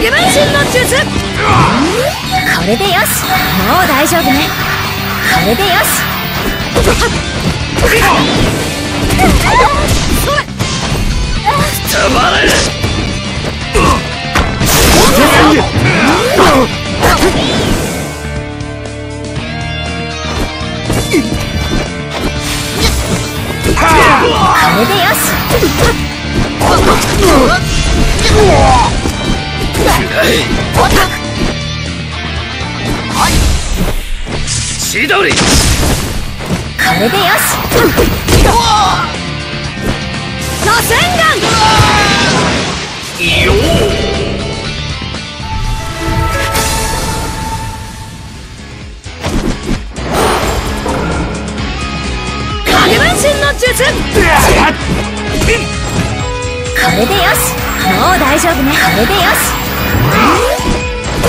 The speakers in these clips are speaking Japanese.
影分身の術。これでよし、もう大丈夫ね。これでよし。たまらん。これでよし。これでよし、もう大丈夫ね。これでよし。表レンゲこれでよし。千鳥、これでよし。いいよ。影分身の術。これでよし、もう大丈夫ね。これでよし。これでよし。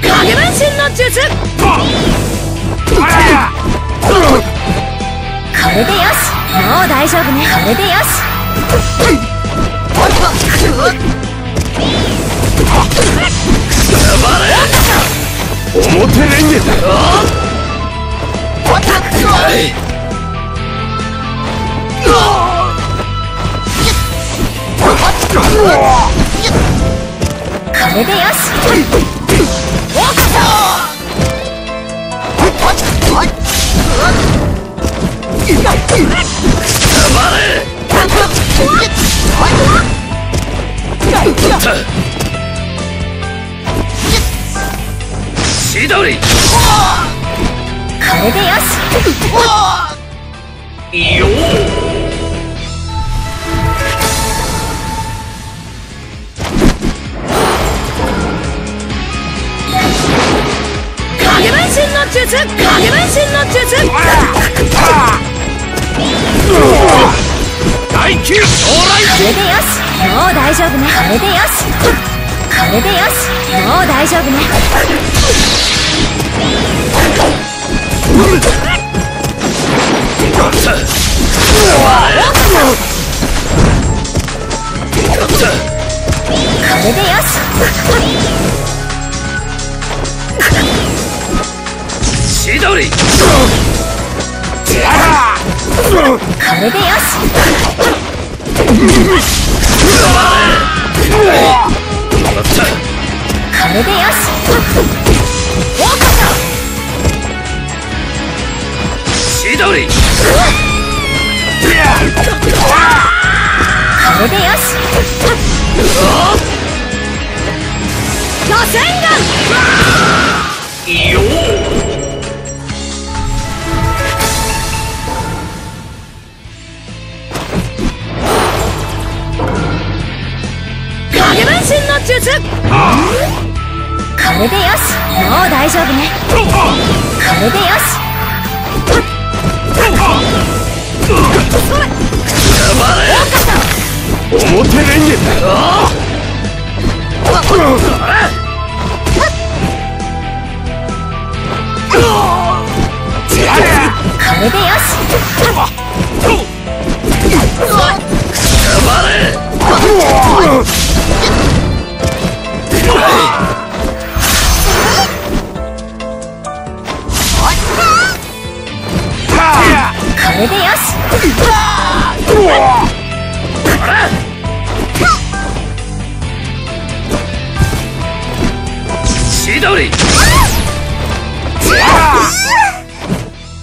影分身の術、影分身の術。これでよし、もう大丈夫ね。これでよし、これでよし、もう大丈夫ね。これでよし。千鳥、これでよし。これでよし、もう大丈夫ね。これでよし。巨戦軍。いいよ。これでよし、もう大丈夫ね。これでよし。これでよし。千鳥、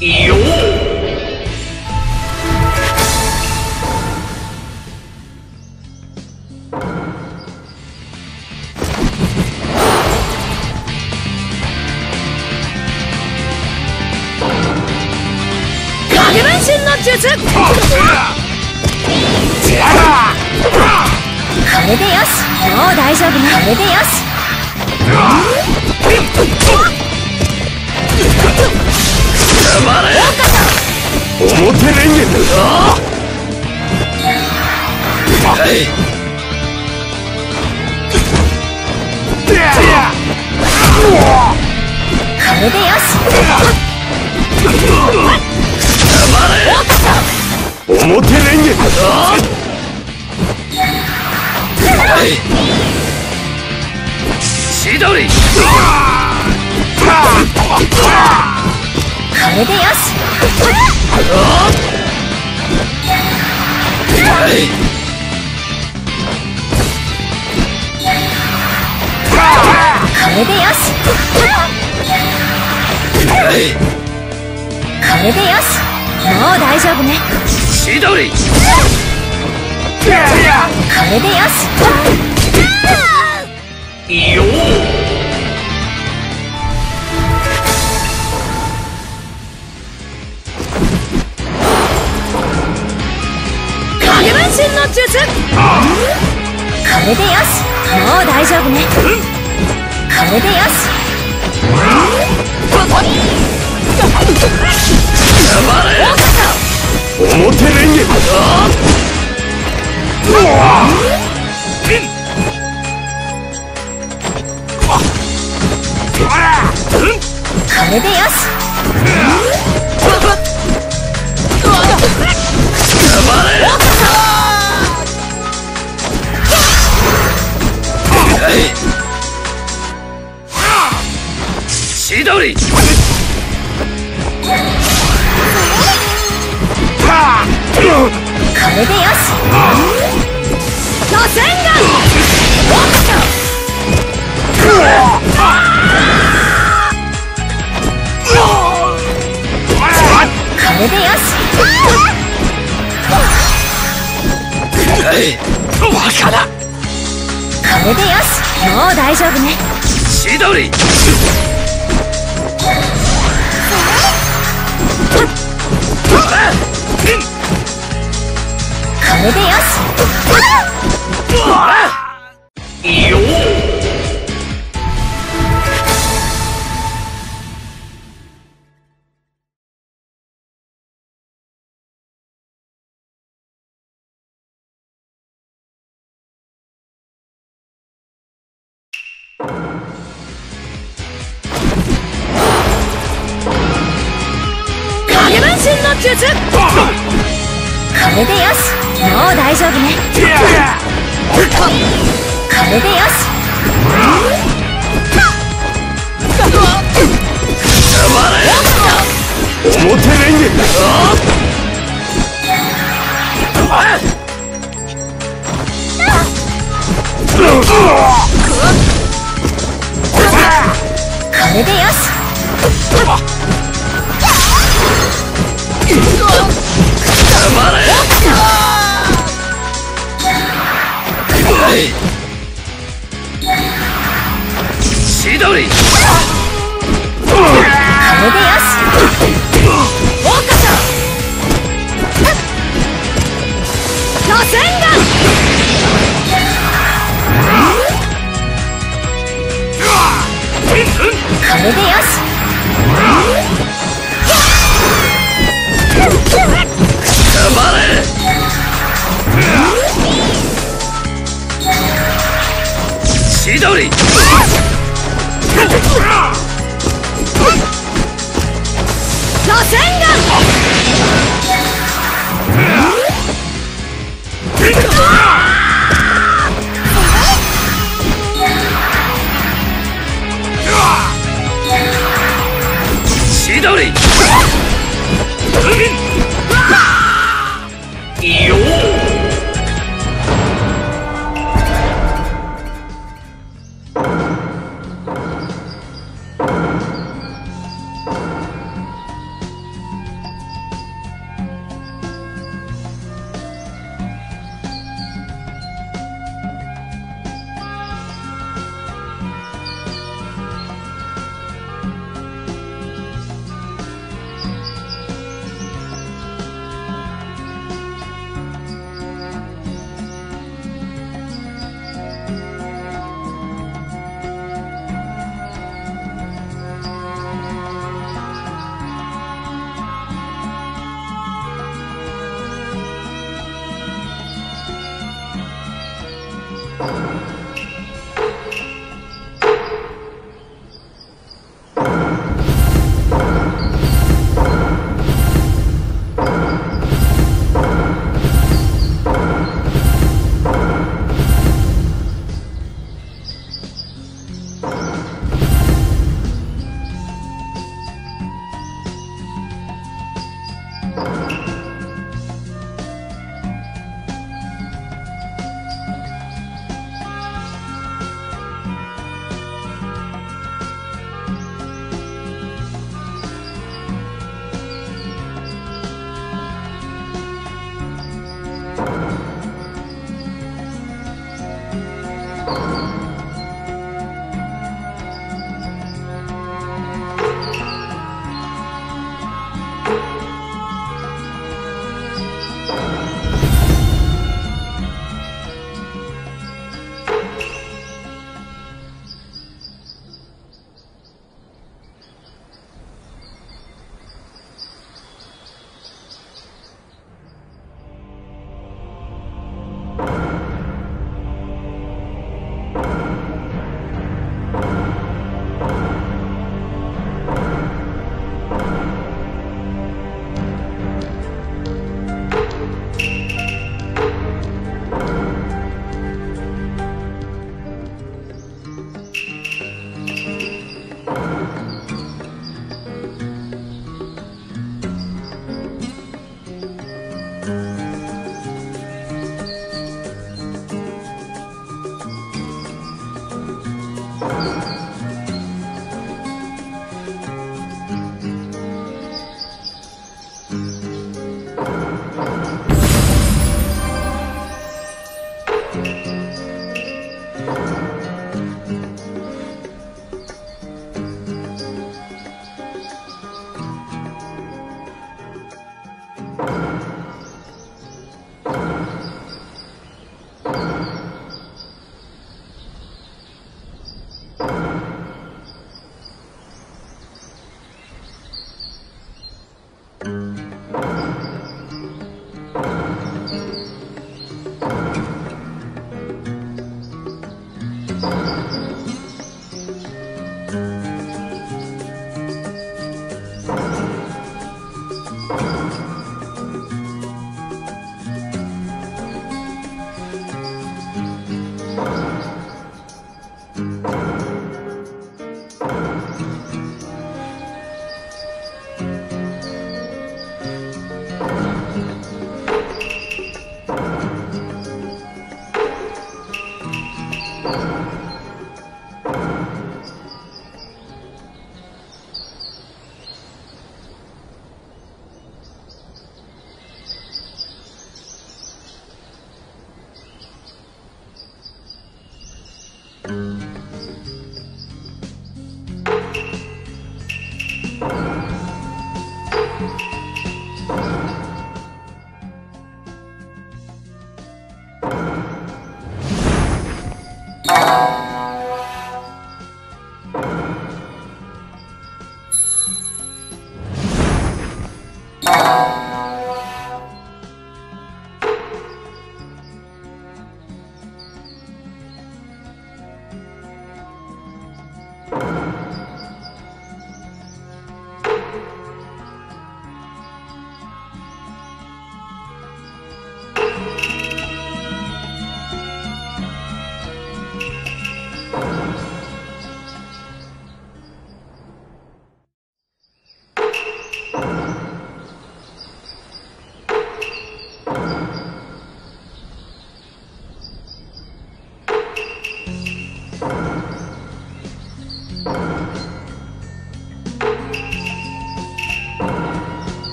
いいよ。ず。これでよし。もう大丈夫ね。これでよし。表レンゲだ。これでよし。これでよし。これでよし。もう大丈夫ね。千鳥。これでよし。よー。影分身の術。これでよし。もう大丈夫ね。これでよし。千鳥。もう大丈夫ね。千鳥。これでよし。影分身の術。これでよし。もう大丈夫ね。これでよし。これでよし。千鳥。これでよし。おっかさん。巨戦が。これでよし。頑張れ。千鳥。こ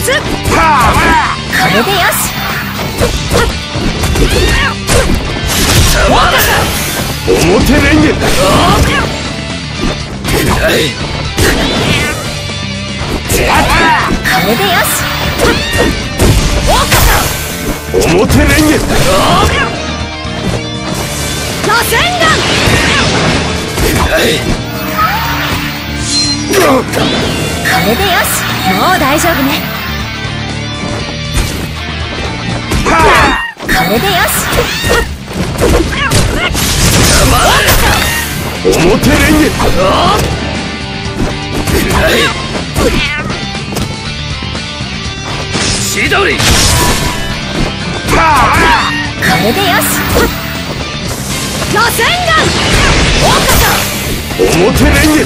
ズ。これでよし。表レンゲ。これでよし。表レンゲ。巨戦眼。これでよし、もう大丈夫ね。これでよし。表レンゲ。千鳥。これでよし。巨戦眼。表レンゲ。これ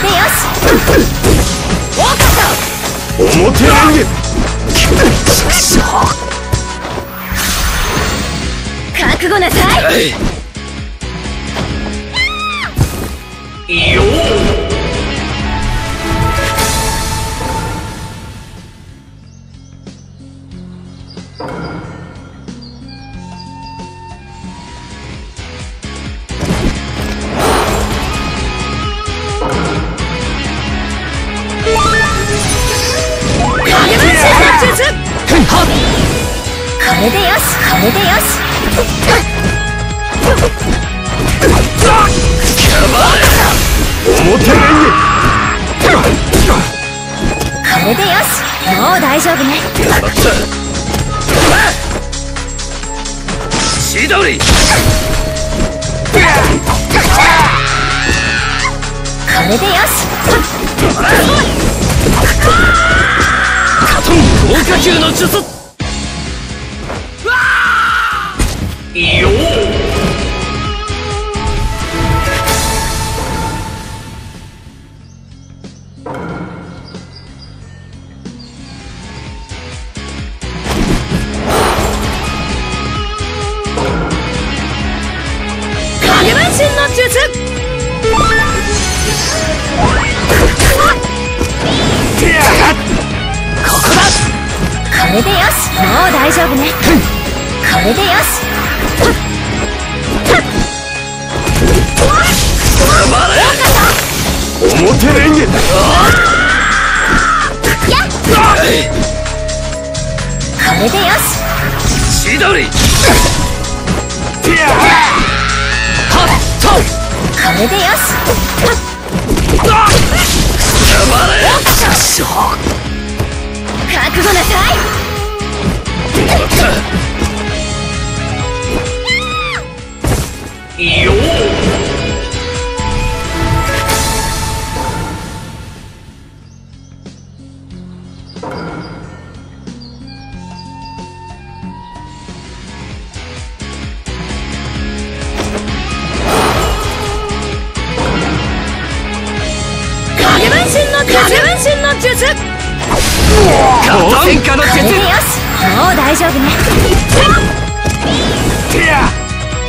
でよし。緑。これでよし。カトン豪華級の術。いよ。これでよし、もう大丈夫ね。これでよし。表レンゲ。これでよし。千鳥。これでよし。覚悟なさい。いよし、もう大丈夫ね。これ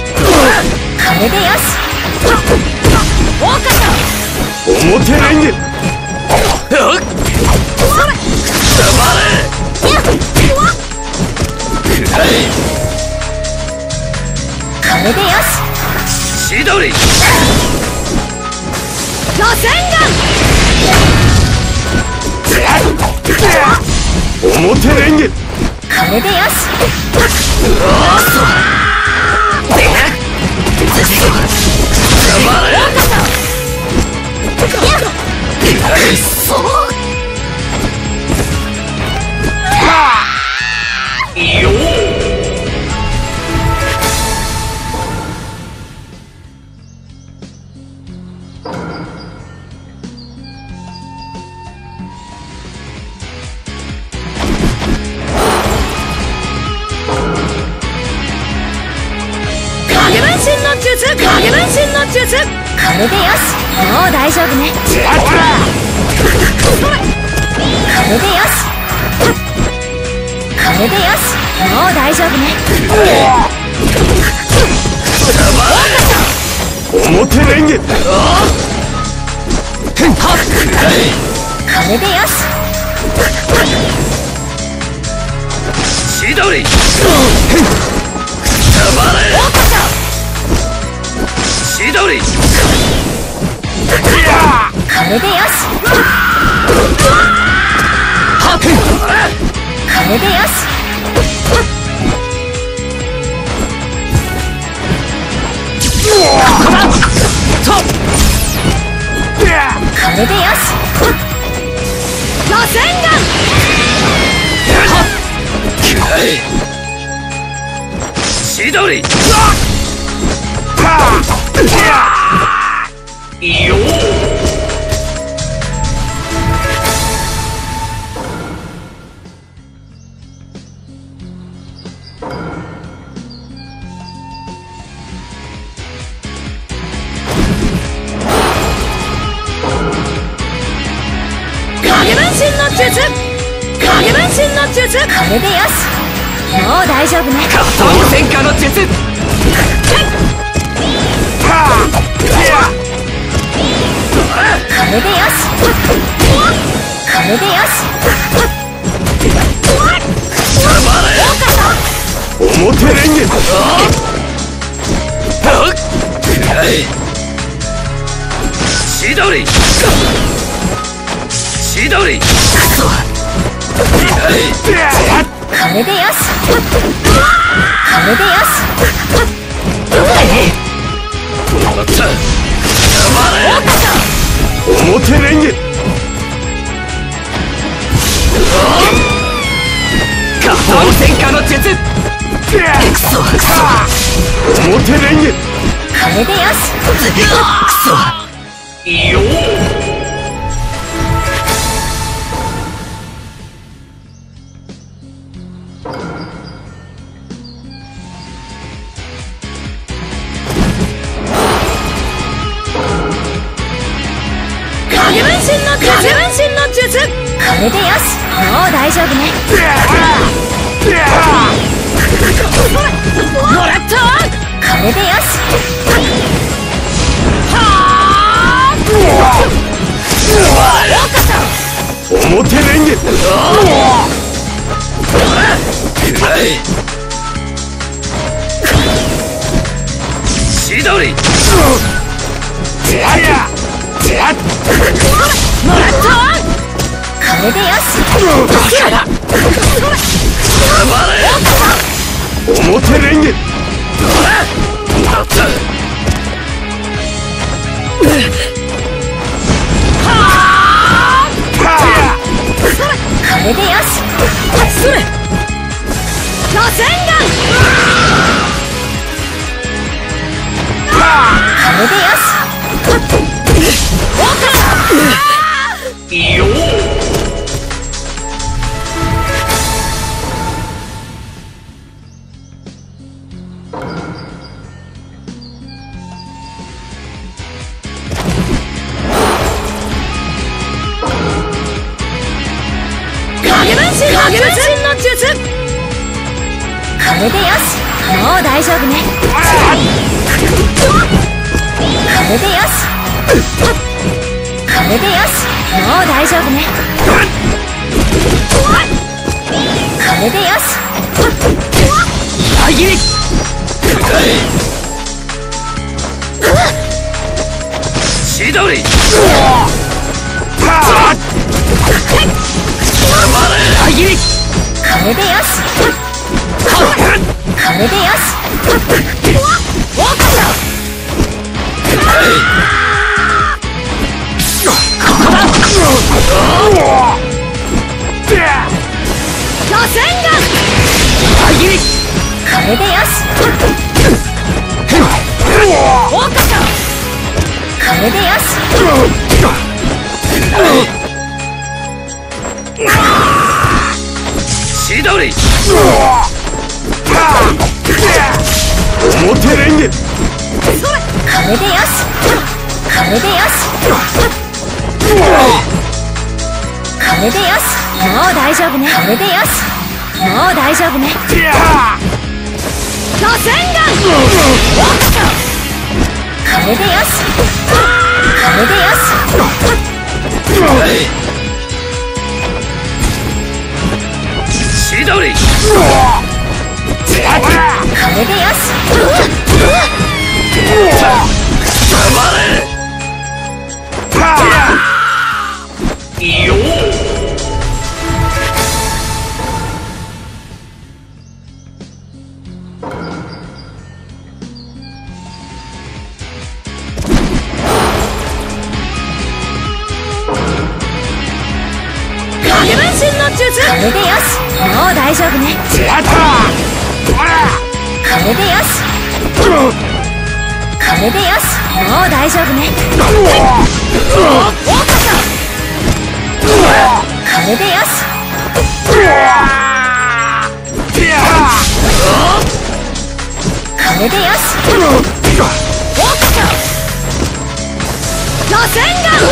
でよし。おかた。表レンゲ。これでよし。千鳥。巨戦軍。表レンゲ。これでよし。これでよし、もう大丈夫ね。これでよし。これでよし、もう大丈夫ね。表レンゲ。これでよし。千鳥。千鳥。これでよし。これでよし。これでよし。予選軍。千鳥。いいよ。影分身の術。影分身の術。これでよし。もう大丈夫ね。格闘戦火の術。これでよし。これでよし。表レンゲ。千鳥。千鳥。これでよし。これでよし。表レンゲ。格闘戦火の術。これでよし、もう大丈夫ね。もらったわ。これでよし。はあ。うわ。表面に。しどり。てあや。てあ。もらったわ。これでよし。だから。黙れ。表レンゲ。これでよし。それ。巨戦眼。これでよし。これでよし、もう大丈夫ね。これでよし。これでよし、もう大丈夫ね。これでよし。あぎり。しどり。あぎり。これでよし。これでよし。しどり。表レンゲ。これでよし。これでよし。これでよし。もう大丈夫ね。これでよし。もう大丈夫ね。巨戦眼。これでよし。これでよし。しどり。これでよし。もう大丈夫ね。これでよし。これでよし。もう大丈夫ね。これでよし。これでよし。巨戦眼。